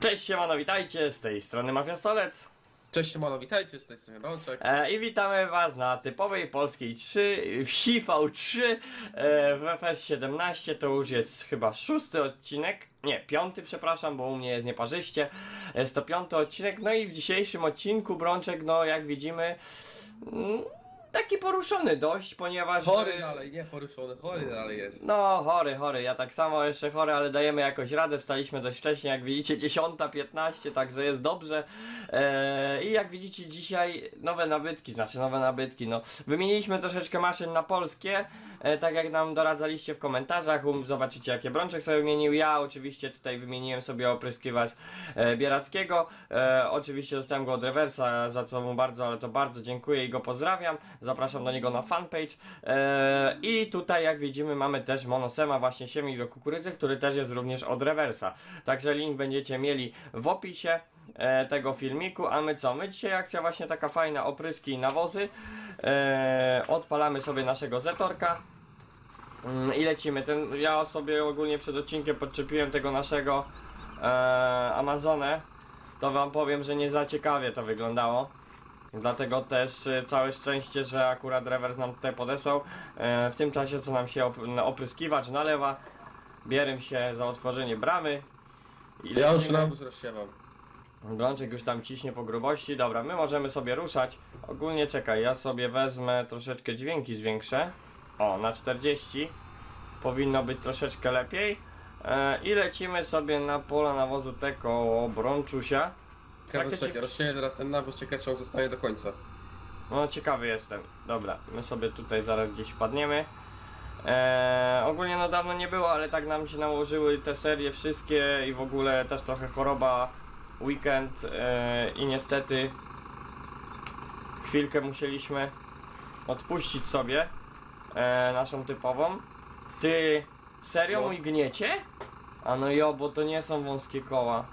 Cześć, siemano, witajcie, z tej strony Mafiasolec. Cześć, siemano, witajcie, z tej strony Bronczek. I witamy was na typowej polskiej wsi V3 w FS 17, to już jest chyba szósty odcinek. Nie, piąty, przepraszam, bo u mnie jest nieparzyście. Jest to piąty odcinek, no i w dzisiejszym odcinku Bronczek, no jak widzimy, taki poruszony dość, ponieważ... Chory dalej, nie poruszony, chory dalej jest. No, chory, ja tak samo jeszcze chory, ale dajemy jakoś radę, wstaliśmy dość wcześnie, jak widzicie 10:15, także jest dobrze. I jak widzicie dzisiaj nowe nabytki, no. Wymieniliśmy troszeczkę maszyn na polskie, tak jak nam doradzaliście w komentarzach, zobaczycie jakie Brączek sobie wymienił. Ja oczywiście tutaj wymieniłem sobie opryskiwacz Bierackiego, oczywiście dostałem go od Rewersa, za co mu bardzo, ale to bardzo dziękuję i go pozdrawiam. Zapraszam do niego na fanpage. I tutaj jak widzimy mamy też Monosema, właśnie siemnik do kukurydzy, który też jest również od Rewersa. Także link będziecie mieli w opisie tego filmiku. A my co? My dzisiaj akcja właśnie taka fajna, opryski i nawozy. Odpalamy sobie naszego Zetorka i lecimy. Ja sobie ogólnie przed odcinkiem podczepiłem tego naszego Amazonę. To wam powiem, że nie za ciekawie to wyglądało. Dlatego też całe szczęście, że akurat Rewers nam tutaj podesłał w tym czasie, co nam się opryskiwacz nalewa. Bierym się za otworzenie bramy i ja już nawóz rozsiewam. Brączek już tam ciśnie po grubości. Dobra, my możemy sobie ruszać. Ogólnie czekaj, ja sobie wezmę troszeczkę dźwięki, zwiększę. O, na 40 powinno być troszeczkę lepiej. I lecimy sobie na pola nawozu te koło Brączusia. Ciekawe, czekaj, rozsieję teraz ten nawóz, ciekawe czy on zostaje do końca. No ciekawy jestem. Dobra, my sobie tutaj zaraz gdzieś wpadniemy. Ogólnie no dawno nie było, ale tak nam się nałożyły te serie wszystkie i w ogóle też trochę choroba, weekend i niestety chwilkę musieliśmy odpuścić sobie naszą typową. Ty serio mój gniecie? A no jo, bo to nie są wąskie koła.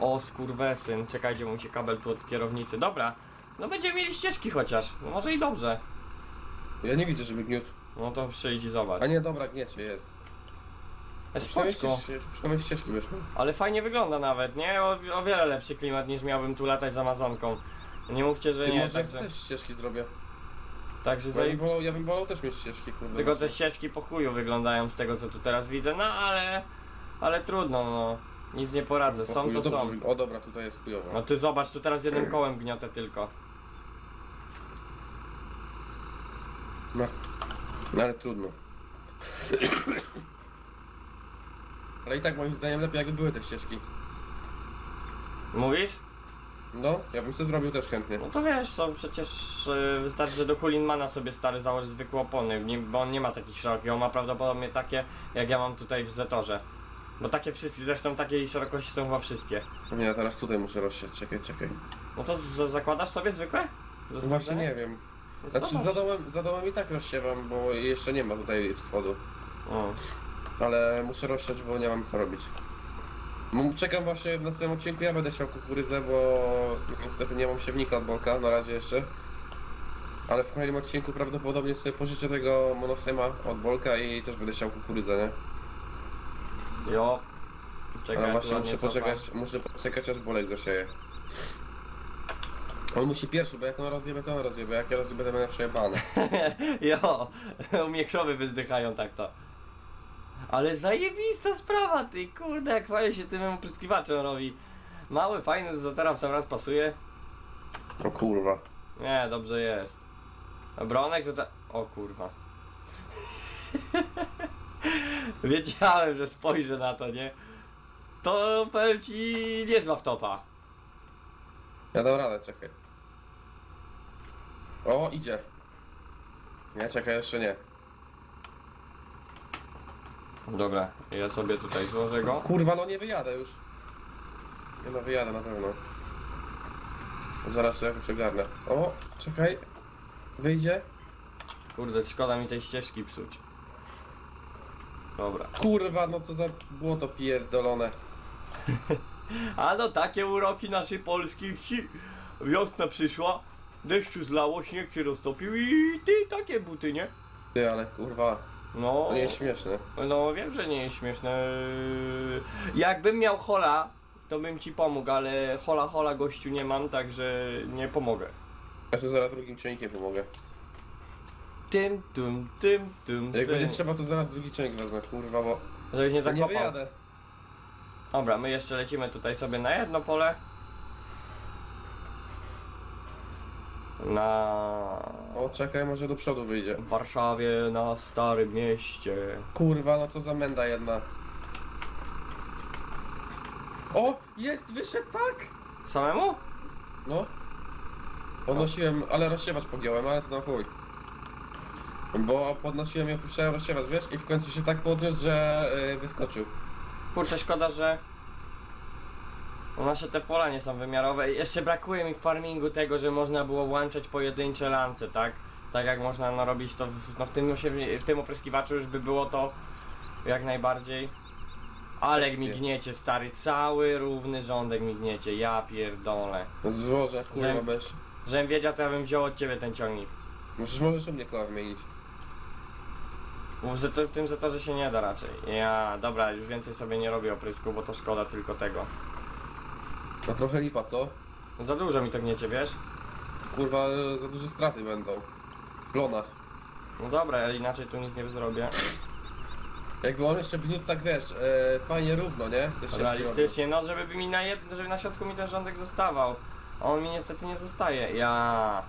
O skurwesyn, czekajcie, mu się kabel tu od kierownicy. Dobra, no będziemy mieli ścieżki chociaż, no może i dobrze. Ja nie widzę, żeby gniótł. No to przyjdź i zobacz. A nie, dobra, gniecie, jest. Spoczko. Przynajmniej ścieżki wyszły. Ale fajnie wygląda nawet, nie? O wiele lepszy klimat niż miałbym tu latać z Amazonką. Nie mówcie, że nie. Może także... też ścieżki zrobię. Także ja bym wolał też mieć ścieżki, kurde. Tylko te ścieżki po chuju wyglądają z tego, co tu teraz widzę, no ale... Ale trudno, no. Nic nie poradzę, są to są. O dobra, tutaj jest chujowo. No ty zobacz, tu teraz jednym kołem gniotę tylko. No ale trudno. Ale i tak moim zdaniem lepiej jakby były te ścieżki. Mówisz? No, ja bym sobie zrobił też chętnie. No to wiesz co, przecież wystarczy, że do Hürlimana sobie stary założy zwykłe opony, bo on nie ma takich szerokich, on ma prawdopodobnie takie jak ja mam tutaj w Zetorze. Bo takie wszystkie, zresztą takiej szerokości są chyba wszystkie. Nie, ja teraz tutaj muszę rozsiać, czekaj. No to zakładasz sobie zwykłe? No właśnie nie wiem. Znaczy za dołem i tak rozsiewam, bo jeszcze nie ma tutaj wschodu. O. Ale muszę rozsiać, bo nie mam co robić. Czekam właśnie w następnym odcinku, ja będę siał kukurydzę, bo niestety nie mam siewnika od Bolka na razie jeszcze. Ale w kolejnym odcinku prawdopodobnie sobie pożyczę tego Monosema od Bolka i też będę siał kukurydzę, nie? Jo, czekaj, ale właśnie muszę poczekać aż Bolek zasieje. On musi pierwszy, bo jak on rozjebie, to on rozjebie, jak ja rozjebę, to będę przejebany. Jo, u mnie krowy wyzdychają tak to. Ale zajebista sprawa, ty kurde, jak fajnie się tym opryskiwaczem robi. Mały, fajny, do Zetora w sam raz pasuje. O kurwa. Nie, dobrze jest. Bronek to ta... O kurwa. Wiedziałem, że spojrzę na to, nie? To powiem ci, niezła wtopa. Ja dam radę, czekaj. O, idzie. Nie, czekaj, jeszcze nie. Dobra, ja sobie tutaj złożę go. Kurwa, no nie wyjadę już. Nie no, wyjadę na pewno. Zaraz to jakoś ogarnę. O, czekaj. Wyjdzie. Kurde, szkoda mi tej ścieżki psuć. Dobra. Kurwa, no co za błoto pierdolone. A no takie uroki naszej polskiej wsi. Wiosna przyszła, deszczu zlało, śnieg się roztopił i ty takie buty, nie? Ty, ale kurwa, no, nie jest śmieszne. No wiem, że nie jest śmieszne. Jakbym miał hola to bym ci pomógł, ale hola hola gościu nie mam, także nie pomogę. Ja sobie zaraz drugim ciągnikiem pomogę. Jak będzie trzeba, to zaraz drugi ciągnik wezmę, kurwa, bo... Żebyś nie zakopał. Nie wyjadę. Dobra, my jeszcze lecimy tutaj sobie na jedno pole. O, czekaj, może do przodu wyjdzie. W Warszawie, na Starym Mieście. Kurwa, no co za menda jedna. O, jest, wyszedł, tak? Samemu? No. Podnosiłem, ale rozsiewacz pogiąłem, ale to na chuj. Bo podnosiłem ją, puszczałem rozsiewacz, wiesz, i w końcu się tak podniósł, że wyskoczył. Kurczę, szkoda, że... Nasze te pola nie są wymiarowe. Jeszcze brakuje mi w farmingu tego, że można było włączać pojedyncze lance, tak? Tak jak można no, robić to w tym opryskiwaczu już by było to jak najbardziej. Ale migniecie, stary, cały równy rządek migniecie, ja pierdolę. Złożę, kurwa, bez. Żebym wiedział, to ja bym wziął od ciebie ten ciągnik. Możesz u mnie koła wymienić. W tym zetorze się nie da raczej. Ja, dobra, już więcej sobie nie robię oprysku, bo to szkoda tylko tego. No trochę lipa, co? Za dużo mi to gniecie, wiesz? Kurwa, za duże straty będą. W glonach. No dobra, ale inaczej tu nic nie zrobię. Jakby on jeszcze gniótł, tak wiesz, fajnie równo, nie? Jeszcze realistycznie, no żeby na środku mi ten rządek zostawał. A on mi niestety nie zostaje. Ja...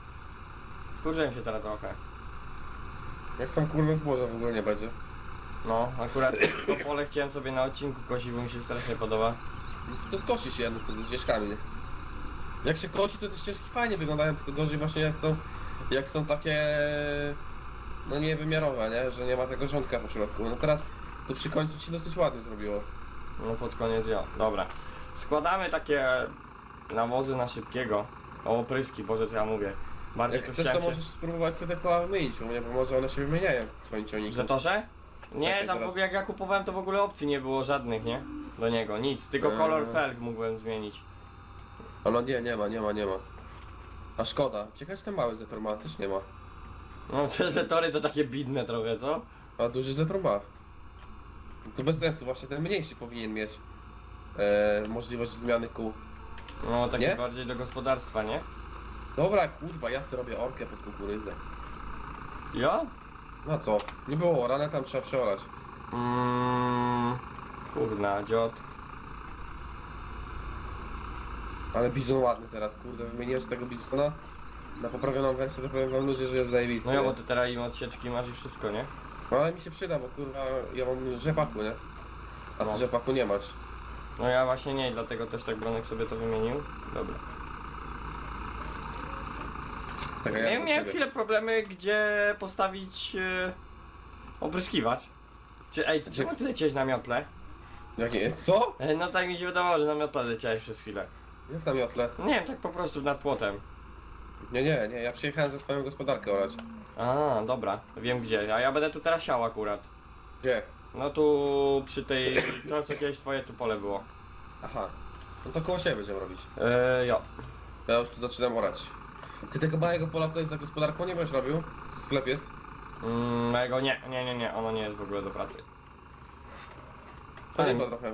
Wkurzyłem się teraz trochę. Jak tam kurwa zboża w ogóle nie będzie? No, akurat to pole chciałem sobie na odcinku kosić, bo mi się strasznie podoba. Co skosi się jedno co ze ścieżkami. Jak się kosi, to te ścieżki fajnie wyglądają, tylko gorzej właśnie jak są takie no niewymiarowe, nie? Że nie ma tego rządka po środku. No teraz to przy końcu ci dosyć ładnie zrobiło. No pod koniec ja. Dobra. Składamy takie nawozy na szybkiego. O, opryski, boże co ja mówię. Bardziej jak chcesz, to możesz spróbować sobie te koła wymienić, u mnie, bo może one się wymieniają w twoim ciągniku. W Zetorze? Nie, czekaj, tam jak ja kupowałem, to w ogóle opcji nie było żadnych, nie? Do niego, nic, tylko kolor felg mógłbym zmienić. A no nie, nie ma. A szkoda, ciekawe, czy ten mały Zetor ma, też nie ma. No te Zetory to takie bidne trochę, co? A duży Zetor ma. To bez sensu, właśnie ten mniejszy powinien mieć możliwość zmiany kół. No takie bardziej do gospodarstwa, nie? Dobra, kurwa, ja sobie robię orkę pod kukurydzę. Ja? No co? Nie było orane, tam trzeba przeorać. Kurna, dziot. Ale bizon ładny teraz, kurde, wymieniłem z tego bizona na poprawioną wersję, to powiem wam ludzie, że jest zajebisty. No ja, bo ty teraz im odsieczki masz i wszystko, nie? No ale mi się przyda, bo kurwa, ja mam rzepaku, nie? A ty rzepaku nie masz. No ja właśnie nie, dlatego też tak Bronek sobie to wymienił. Dobra. Ja miałem chwilę problemy, gdzie postawić opryskiwacz. Czemu ty leciałeś na miotle? Jakie? Co? No tak mi się wydawało, że na miotle leciałeś przez chwilę. Jak na miotle? Nie wiem, tak po prostu nad płotem. Nie, ja przyjechałem za twoją gospodarkę orać. A, dobra, wiem gdzie, a ja będę tu teraz siał akurat. Gdzie? No tu przy tej, to co kiedyś twoje tu pole było. Aha, no to koło siebie będziemy robić. Jo. Ja już tu zaczynam orać. Ty tego małego pola tutaj za gospodarką nie będziesz robił? Sklep jest? Małego nie, ono nie jest w ogóle do pracy. To nie ma trochę.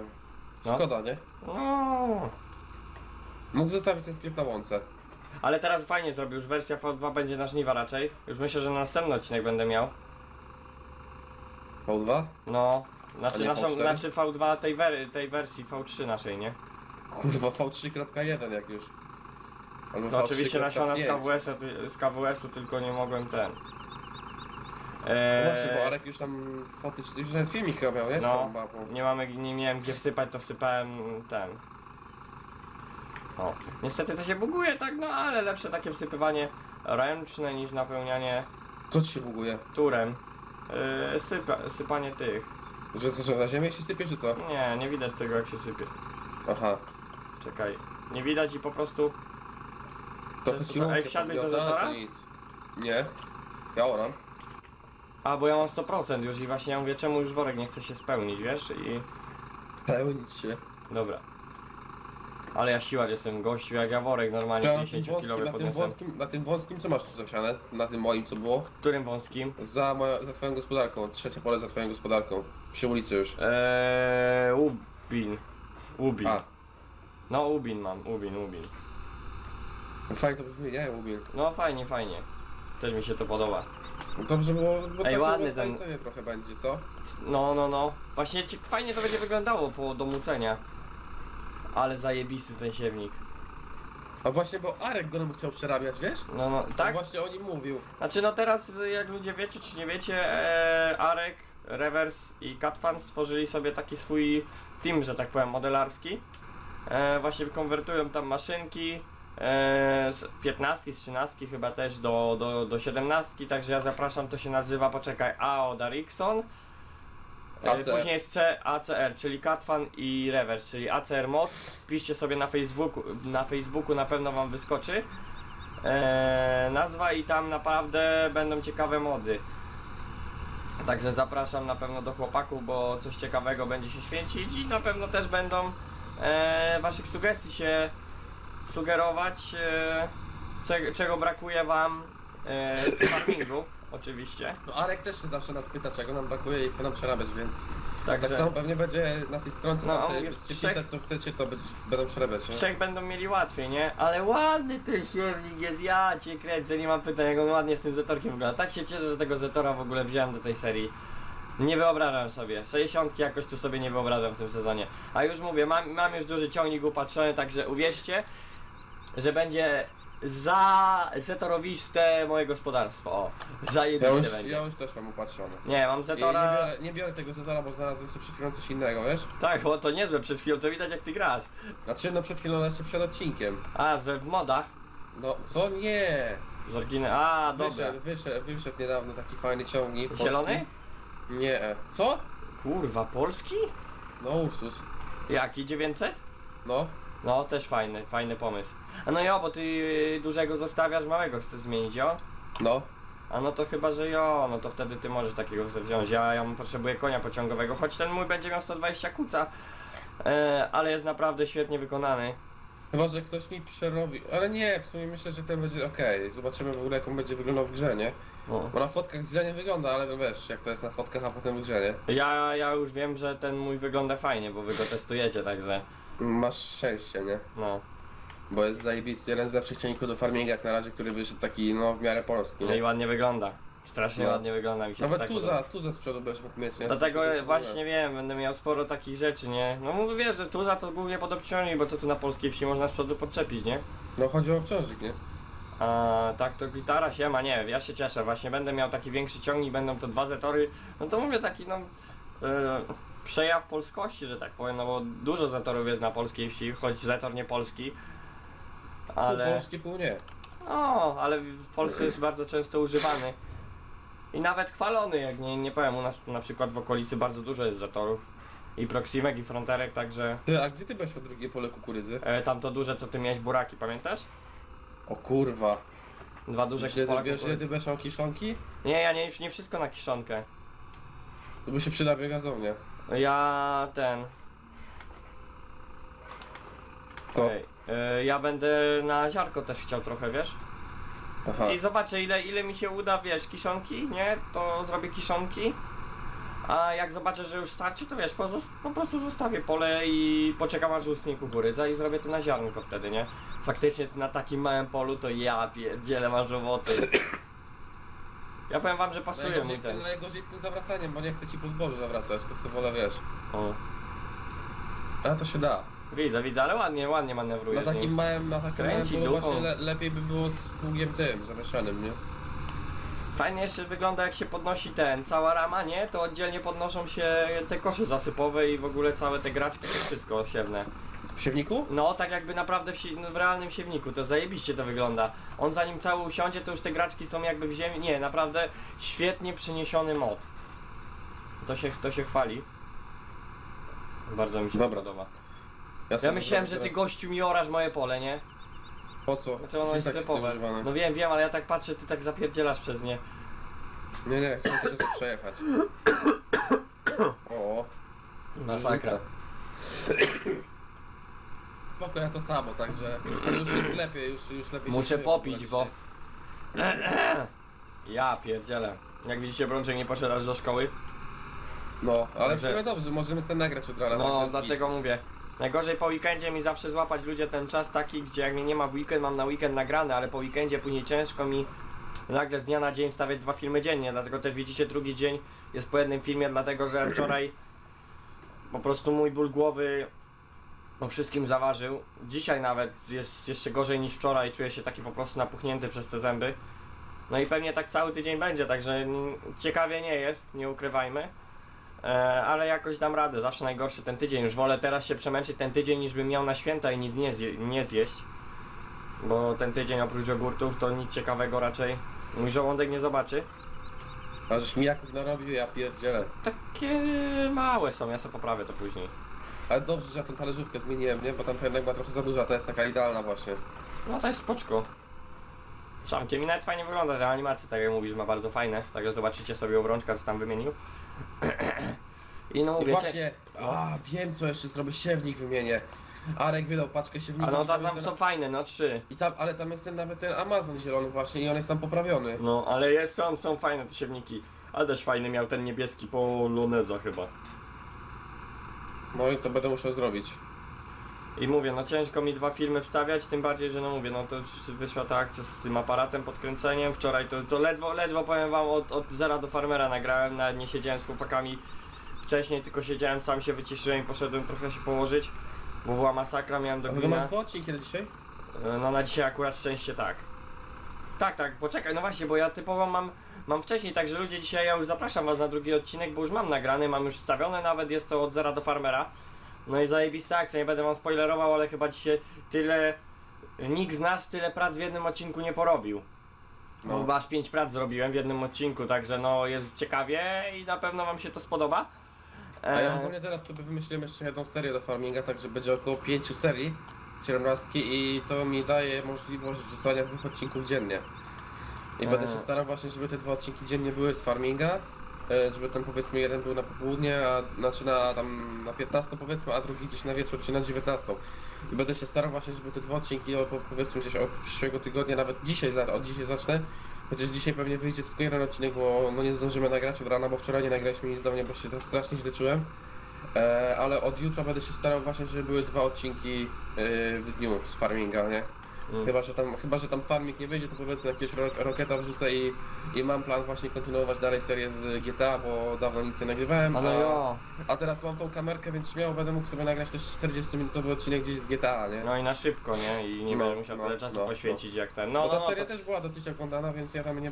Szkoda, nie? No. Mógł zostawić ten sklep na łące. Ale teraz fajnie zrobił, już wersja V2 będzie na żniwa raczej. Już myślę, że na następny odcinek będę miał. V2? No. Znaczy V2 tej wersji V3 naszej, nie? Kurwa, V3.1 jak już. To oczywiście nasiona z KWS-u, tylko nie mogłem ten. No właśnie, bo Arek już tam już ten filmik chyba miał, nie? No, nie miałem gdzie wsypać, to wsypałem ten. O. Niestety to się buguje, tak? No ale lepsze takie wsypywanie ręczne niż napełnianie... Co ci się buguje? Turem. Sypanie tych. Że co, że na ziemię się sypie, czy co? Nie, nie widać tego jak się sypie. Aha. Czekaj. Nie widać i po prostu... To wsiadłeś do Zetora? Nie. Ja oram. A, bo ja mam 100% już i właśnie ja mówię, czemu już worek nie chce się spełnić, wiesz? I... Pełnić się. Dobra. Ale ja siłacz jestem, gościu, jak ja worek normalnie 50-kilowy podniosłem. Na tym wąskim co masz tu zasiane? Na tym moim co było? Którym wąskim? Za twoją gospodarką. Trzecie pole za twoją gospodarką. Przy ulicy już. Łubin. No Ubin mam, Ubin. No fajnie to brzmi, nie? Ubin. No fajnie, fajnie. Też mi się to podoba. No dobrze było, bo ej, ładny ten... trochę będzie, co? No. Właśnie fajnie to będzie wyglądało po domucenia. Ale zajebisty ten siewnik. A właśnie, bo Arek go nam chciał przerabiać, wiesz? No, tak? To właśnie o nim mówił. Znaczy no teraz, jak ludzie wiecie czy nie wiecie, Arek, Rewers i Katwan stworzyli sobie taki swój team, że tak powiem, modelarski. Właśnie konwertują tam maszynki z 15, z 13 chyba też do 17, także ja zapraszam, to się nazywa, poczekaj, A od Arikson. ACR. Później jest CACR, czyli Catfan i Rewers, czyli ACR Mod. Piszcie sobie na Facebooku na pewno wam wyskoczy nazwa i tam naprawdę będą ciekawe mody. Także zapraszam na pewno do chłopaków, bo coś ciekawego będzie się święcić i na pewno też będą waszych sugestii się sugerować, czego brakuje wam w farmingu. Oczywiście. No Arek też się zawsze nas pyta, czego nam brakuje i chce nam przerabiać, więc także... tak samo pewnie będzie na tej stronie, no, pisać co chcecie, to będą przerabiać. Trzech będą mieli łatwiej, nie? Ale ładny ten siewnik jest, ja cię kręcę, nie mam pytań, jak on ładnie z tym Zetorkiem wygląda. Tak się cieszę, że tego Zetora w ogóle wziąłem do tej serii. Nie wyobrażam sobie, 60 jakoś tu sobie nie wyobrażam w tym sezonie. A już mówię, mam już duży ciągnik upatrzony, także uwierzcie, że będzie... za zetorowiste moje gospodarstwo, o, zajebiste będzie. Ja już też mam upatrzone. Nie, mam Zetora... Nie biorę tego Zetora, bo znalazłem sobie przed chwilą coś innego, wiesz? Tak, bo to niezłe, przed chwilą to widać jak ty grasz. Znaczy, no przed chwilą jeszcze przed odcinkiem. A, w modach? No, co? Nie! Z oryginału, a, dobra. Wyszedł niedawno taki fajny ciągnik. Polski. Zielony? Nie. Co? Kurwa, polski? No, Ursus. Jaki, 900? No. No, też fajny pomysł. A no jo, bo ty dużego zostawiasz, małego chcesz zmienić, jo? No. A no to chyba, że jo, no to wtedy ty możesz takiego wziąć. Ja potrzebuję konia pociągowego, choć ten mój będzie miał 120 kuca, ale jest naprawdę świetnie wykonany. Chyba, że ktoś mi przerobi, ale nie, w sumie myślę, że ten będzie okej. Zobaczymy w ogóle, jak on będzie wyglądał w grze, nie? No. Bo na fotkach źle nie wygląda, ale wiesz, jak to jest na fotkach, a potem w grze, nie? Ja już wiem, że ten mój wygląda fajnie, bo wy go testujecie, także... Masz szczęście, nie? No. Bo jest zajebisty, jeden z lepszych ciągników do farminga jak na razie, który wyszedł taki, no, w miarę polski, nie? No i ładnie wygląda. Strasznie no. Ładnie wygląda, mi się nawet tak tu za z przodu będziesz mógł mieć, nie? Dlatego właśnie wiem, będę miał sporo takich rzeczy, nie? No mówię, wiesz, że tu za to głównie pod obciążnik, bo co tu na polskiej wsi można z przodu podczepić, nie? No chodzi o obciążnik, nie? A tak to gitara się ma, nie, ja się cieszę, właśnie będę miał taki większy ciągnik, będą to dwa Zetory, no to mówię taki, no... przejaw polskości, że tak powiem, no bo dużo Zetorów jest na polskiej wsi, choć Zetor nie polski, ale... Pół polski, pół nie. No, ale w Polsce jest bardzo często używany i nawet chwalony, jak nie powiem, u nas na przykład w okolicy bardzo dużo jest Zetorów i Proximek i Fronterek, także... Ty, a gdzie ty byłeś po drugie pole kukurydzy? Tam to duże, co ty miałeś buraki, pamiętasz? O kurwa. Dwa duże pola kukurydzy. Wiesz, ty byłeś o kiszonki? Nie, ja nie wszystko na kiszonkę. To by się przyda biegazownia. Ja ten... Okej, ja będę na ziarko też chciał trochę, wiesz? Aha. I zobaczę ile mi się uda, wiesz, kiszonki, nie? To zrobię kiszonki. A jak zobaczę, że już starczy, to wiesz, po prostu zostawię pole i poczekam aż ustnie kukurydza i zrobię to na ziarnko wtedy, nie? Faktycznie na takim małym polu to ja pierdzielę masz roboty. Ja powiem wam, że pasuje mi ten. Najgorzej z tym zawracaniem, bo nie chcę ci po zbożu zawracać, to sobie wolę, wiesz. O. A to się da. Widzę, ale ładnie manewruje. Na takim małym polu właśnie lepiej by było z pługiem tym, zamieszanym, nie? Fajnie jeszcze wygląda, jak się podnosi ten, cała rama, nie? To oddzielnie podnoszą się te kosze zasypowe i w ogóle całe te graczki, to wszystko siewne. W siewniku? No, tak jakby naprawdę w realnym siewniku, to zajebiście to wygląda. On zanim cały usiądzie, to już te graczki są jakby w ziemi, nie, naprawdę świetnie przeniesiony mod. To się chwali. Bardzo mi się podoba. Ja myślałem, że ty gościu mi orasz moje pole, nie? Po co? Znaczy ono jest sklepowe. No wiem, ale ja tak patrzę, ty tak zapierdzielasz przez nie. Nie, chciałem tylko sobie przejechać. O. Masakra. Spoko, ja to samo, także już jest lepiej, już lepiej. Muszę popić, bo... Ja pierdzielę. Jak widzicie, Bronczek nie poszedł aż do szkoły. No, ale w sumie dobrze, możemy sobie nagrać od rana. No, dlatego mówię. Najgorzej po weekendzie mi zawsze złapać ludzie ten czas taki, gdzie jak mnie nie ma w weekend, mam na weekend nagrane, ale po weekendzie później ciężko mi nagle z dnia na dzień wstawiać 2 filmy dziennie, dlatego też widzicie drugi dzień jest po jednym filmie, dlatego że wczoraj po prostu mój ból głowy o wszystkim zaważył. Dzisiaj nawet jest jeszcze gorzej niż wczoraj, czuję się taki po prostu napuchnięty przez te zęby. No i pewnie tak cały tydzień będzie, także ciekawie nie jest, nie ukrywajmy. Ale jakoś dam radę, zawsze najgorszy ten tydzień. Już wolę teraz się przemęczyć ten tydzień, niż bym miał na święta i nic nie zjeść. Bo ten tydzień oprócz jogurtów to nic ciekawego raczej mój żołądek nie zobaczy. A żeś mi jakoś narobił, ja pierdzielę. Takie małe są, ja sobie poprawię to później. Ale dobrze, że ja tą talerzówkę zmieniłem, nie? Bo tam to jednak była trochę za duża, to jest taka idealna właśnie. No to jest spoczko. Czamkiem i nawet fajnie wygląda, że animacje, tak jak mówisz, ma bardzo fajne. Także zobaczycie sobie u Brączka, co tam wymienił. I no mówię, właśnie, a wiem co jeszcze zrobię, siewnik wymienię. Arek wydał paczkę siewnika. A no tam są fajne, no 3. I tam, ale tam jest ten, nawet ten Amazon zielony właśnie i on jest tam poprawiony. No, ale jest, są fajne te siewniki. Ale też fajny miał ten niebieski po Luneza chyba. No i to będę musiał zrobić. I mówię, no ciężko mi 2 filmy wstawiać, tym bardziej, że no mówię, no to wyszła ta akcja z tym aparatem, podkręceniem. Wczoraj to ledwo powiem wam, od zera do farmera nagrałem, nawet nie siedziałem z chłopakami wcześniej, tylko siedziałem, sam się wyciszyłem i poszedłem trochę się położyć, bo była masakra, miałem do grina. A masz 2 odcinki na dzisiaj? No na dzisiaj akurat szczęście tak. Tak, poczekaj, no właśnie, bo ja typowo mam wcześniej, także ludzie dzisiaj, ja już zapraszam was na drugi odcinek, bo już mam nagrany, mam już wstawiony nawet, jest to od zera do farmera. No i zajebista akcja, nie będę wam spoilerował, ale chyba dzisiaj nikt z nas tyle prac w jednym odcinku nie porobił. No. Chyba aż 5 prac zrobiłem w jednym odcinku, także no jest ciekawie i na pewno wam się to spodoba. A ja ogólnie teraz sobie wymyśliłem jeszcze jedną serię do farminga, także będzie około 5 serii z 17 i to mi daje możliwość rzucania 2 odcinków dziennie. I będę się starał właśnie, żeby te 2 odcinki dziennie były z farminga. Żeby ten powiedzmy jeden był na popołudnie, a znaczy na 15 powiedzmy, a drugi gdzieś na wieczór czy na 19. I będę się starał właśnie, żeby te 2 odcinki powiedzmy gdzieś od przyszłego tygodnia, nawet dzisiaj, od dzisiaj zacznę. Chociaż dzisiaj pewnie wyjdzie tylko jeden odcinek, bo no nie zdążymy nagrać od rana, bo wczoraj nie nagraliśmy nic do mnie, bo się tak strasznie źle czułem. Ale od jutra będę się starał właśnie, żeby były 2 odcinki w dniu z farminga, nie? Chyba, że tam farmik nie wyjdzie, to powiedzmy jakiegoś roketa wrzucę i mam plan właśnie kontynuować dalej serię z GTA, bo dawno nic nie nagrywałem, a teraz mam tą kamerkę, więc śmiało będę mógł sobie nagrać też 40-minutowy odcinek gdzieś z GTA, nie? No i na szybko, nie? I nie będę musiał tyle czasu poświęcić jak ten. No, ta seria też była dosyć oglądana, więc ja tam nie,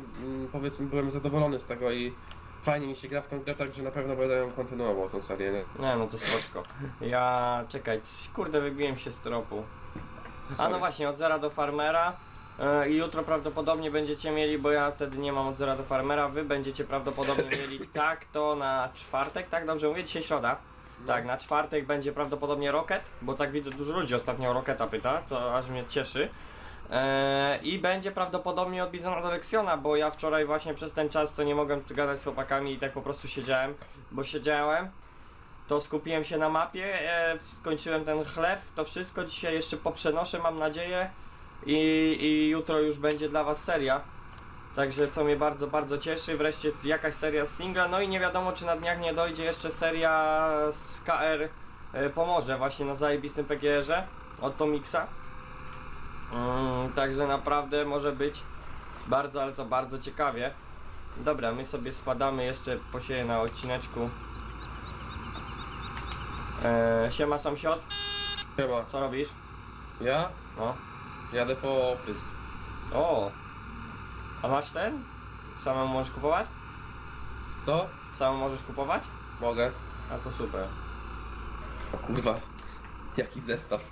powiedzmy, byłem zadowolony z tego i fajnie mi się gra w tą grę, także na pewno będę ją kontynuował tą serię, nie? Nie, no to spoczko. Ja... czekaj, kurde, wybiłem się z tropu. A no właśnie, od zera do farmera i jutro prawdopodobnie będziecie mieli, bo ja wtedy nie mam od zera do farmera, wy będziecie prawdopodobnie mieli tak to na czwartek, tak dobrze mówię, dzisiaj środa. Tak, na czwartek będzie prawdopodobnie Rocket, bo tak widzę dużo ludzi ostatnio o Rocketa pyta, to aż mnie cieszy. I będzie prawdopodobnie od Bizona do Lexiona, bo ja wczoraj właśnie przez ten czas, co nie mogłem gadać z chłopakami i tak po prostu siedziałem, to skupiłem się na mapie, skończyłem ten chlew, to wszystko dzisiaj jeszcze poprzenoszę, mam nadzieję, i jutro już będzie dla was seria, także co mnie bardzo, bardzo cieszy, wreszcie jakaś seria z singla, no i nie wiadomo czy na dniach nie dojdzie jeszcze seria z CACR Pomorze właśnie na zajebistym PGR-ze od Tomixa, także naprawdę może być bardzo, ale to bardzo ciekawie. Dobra, my sobie spadamy, jeszcze posieję na odcineczku. Siema sąsiad. Siema. Co robisz? Ja? No. Jadę po oprysk. O. A masz ten? Samemu możesz kupować? To? Samemu możesz kupować? Mogę. A to super. O kurwa. Jaki zestaw.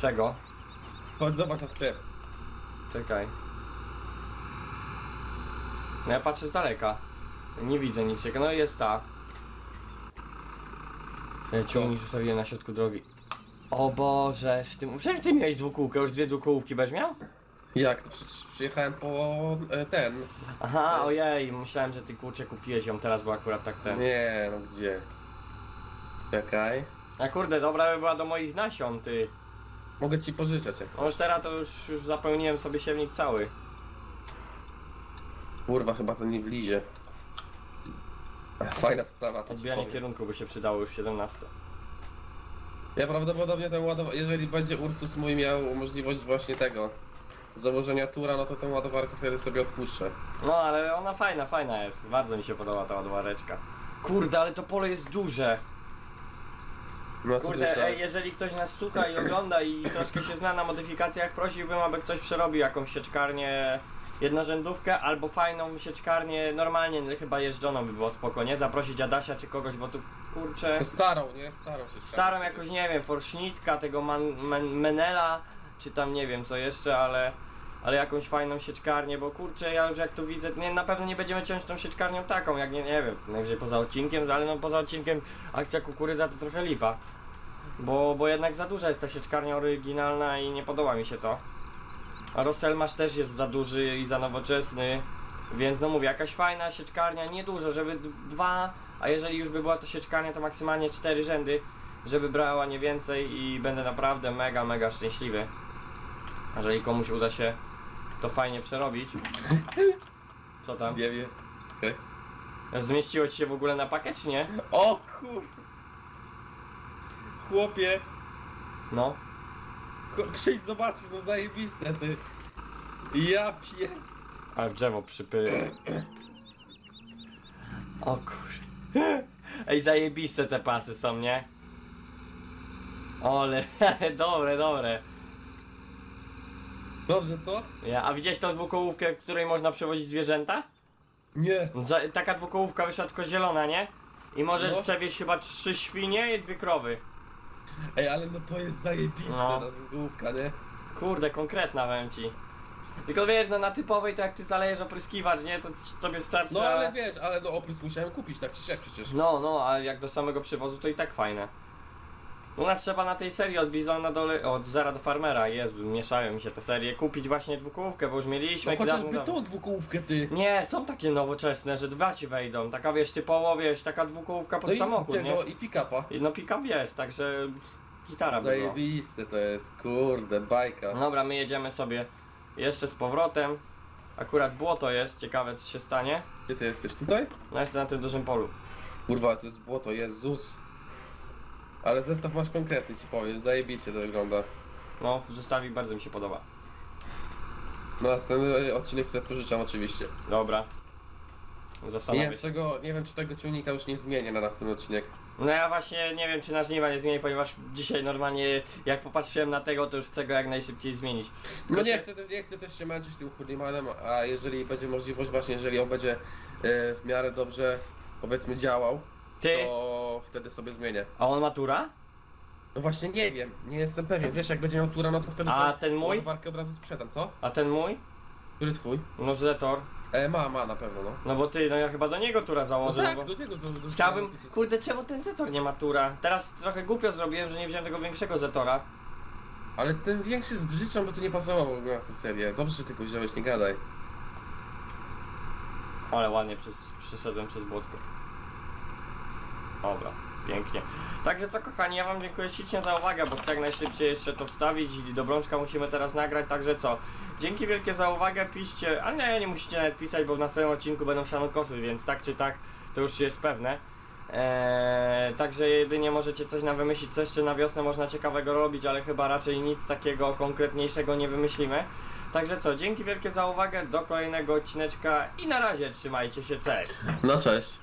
Czego? Chodź zobacz na sklep. Czekaj. No ja patrzę z daleka. Nie widzę nic. No jest ta. Ciągnij sobie na środku drogi. O Boże, przecież ty miałeś dwukółkę, już 2 dwukółki będziesz miał? Jak? Przyjechałem po ten. Aha, ten ojej, myślałem, że ty kurczę kupiłeś ją teraz, bo akurat tak ten. Nie, no gdzie? Czekaj. A kurde, dobra by była do moich nasion, ty. Mogę ci pożyczać jak chcesz. Oż teraz to już zapełniłem sobie siewnik cały. Kurwa, chyba to nie wlizie. Fajna sprawa. Odbijanie kierunku by się przydało już w 17. Ja prawdopodobnie ten ładowarkę, jeżeli będzie Ursus mój miał możliwość właśnie tego założenia tura, no to tę ładowarkę wtedy sobie odpuszczę. No ale ona fajna, fajna jest. Bardzo mi się podoba ta ładowareczka. Kurde, ale to pole jest duże. No, kurde, jeżeli ktoś nas słucha i ogląda i troszkę się zna na modyfikacjach, prosiłbym, aby ktoś przerobił jakąś sieczkarnię jednorzędówkę albo fajną sieczkarnię, normalnie chyba jeżdżoną by było spoko, nie? Zaprosić Adasia czy kogoś, bo tu kurczę... No starą, nie? Starą sieczkarnię. Starą jakoś, nie wiem, Forsznitka, tego Menela, czy tam nie wiem co jeszcze, ale jakąś fajną sieczkarnię, bo kurczę, ja już jak tu widzę, nie, na pewno nie będziemy ciąć tą sieczkarnią taką, jak nie wiem, najwyżej poza odcinkiem, ale no poza odcinkiem akcja kukurydza to trochę lipa, bo jednak za duża jest ta sieczkarnia oryginalna i nie podoba mi się to. A Roselmasz też jest za duży i za nowoczesny, więc no mówię, jakaś fajna sieczkarnia, niedużo, żeby dwa, a jeżeli już by była to sieczkarnia, to maksymalnie 4 rzędy, żeby brała nie więcej i będę naprawdę mega, mega szczęśliwy. Jeżeli komuś uda się to fajnie przerobić. Co tam? Nie wiem. Okay. Zmieściło ci się w ogóle na pakę, czy nie? O kur... Chłopie! No? Przyjdź zobaczyć, no zajebiste ty! Ja pier... Ale w drzewo przypyję. O kur... Ej, zajebiste te pasy są, nie? Ole, dobre, dobre. Dobrze, co? Ja, a widziałeś tą dwukołówkę, w której można przewozić zwierzęta? Nie. Taka dwukołówka wyszła tylko zielona, nie? I możesz przewieźć chyba 3 świnie i 2 krowy. Ej, ale no to jest zajebiste ta dwukołówka, nie? Kurde, konkretna wam ci. Tylko wiesz, no na typowej to jak ty zalejesz opryskiwacz, nie? To tobie starczy. No ale wiesz, ale no oprysk musiałem kupić, tak czy siak przecież. No, a jak do samego przewozu to i tak fajne. U nas trzeba na tej serii od Bizon na dole, od Zera do Farmera, Jezu, mieszają mi się te serie, kupić właśnie dwukołówkę, bo już mieliśmy... No chociażby tą dwukołówkę, ty! Nie, są takie nowoczesne, że dwa ci wejdą, taka wiesz, typowo, wiesz, taka dwukołówka pod samochód, nie? No i pick-upa. No pick-up jest, także gitara by było. Zajebiste to jest, kurde, bajka. Dobra, my jedziemy sobie jeszcze z powrotem, akurat błoto jest, ciekawe co się stanie. Gdzie ty jesteś, tutaj? No jestem na tym dużym polu. Kurwa, to jest błoto, Jezus. Ale zestaw masz konkretny, ci powiem, zajebiście to wygląda. No, zestawik bardzo mi się podoba. No, następny odcinek sobie pożyczam oczywiście. Dobra. Nie wiem, czy tego ciągnika już nie zmienię na następny odcinek. No ja właśnie nie wiem, czy na żniwa nie zmienię, ponieważ dzisiaj normalnie jak popatrzyłem na tego, to już chcę go jak najszybciej zmienić. No to nie chcę też się męczyć tym Hürlimanem, a jeżeli będzie możliwość właśnie, jeżeli on będzie w miarę dobrze, powiedzmy, działał, ty? To wtedy sobie zmienię. A on ma tura? No właśnie nie wiem, nie jestem pewien. Wiesz, jak będzie miał tura, no to wtedy ładowarkę od razu sprzedam, co? A ten mój? Który twój? No Zetor. Ma na pewno, no. No bo ty, no ja chyba do niego tura założę. No tak, do niego założę. Chciałbym... Kurde, czemu ten Zetor nie ma tura? Teraz trochę głupio zrobiłem, że nie wziąłem tego większego Zetora. Ale ten większy z brzyczą, bo tu nie pasowało na tę serię. Dobrze, że ty go wziąłeś, nie gadaj. Ale ładnie przeszedłem przez błotko. Dobra, pięknie. Także co kochani, ja wam dziękuję ślicznie za uwagę, bo chcę jak najszybciej jeszcze to wstawić i do Brączka musimy teraz nagrać, także co? Dzięki wielkie za uwagę, piszcie, a nie musicie nawet pisać, bo w następnym odcinku będą sianokosy, więc tak czy tak, to już jest pewne. Także jedynie możecie coś nam wymyślić, co jeszcze na wiosnę można ciekawego robić, ale chyba raczej nic takiego konkretniejszego nie wymyślimy. Także co, dzięki wielkie za uwagę, do kolejnego odcineczka i na razie, trzymajcie się, cześć! No cześć!